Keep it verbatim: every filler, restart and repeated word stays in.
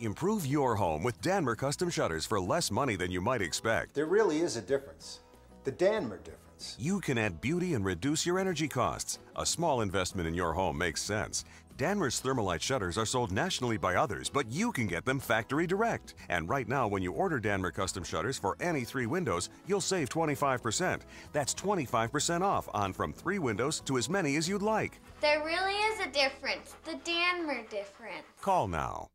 Improve your home with Danmer custom shutters for less money than you might expect. There really is a difference. The Danmer difference. You can add beauty and reduce your energy costs. A small investment in your home makes sense. Danmer's Thermalite shutters are sold nationally by others, but you can get them factory direct. And right now, when you order Danmer custom shutters for any three windows, you'll save twenty-five percent. That's twenty-five percent off on from three windows to as many as you'd like. There really is a difference. The Danmer difference. Call now.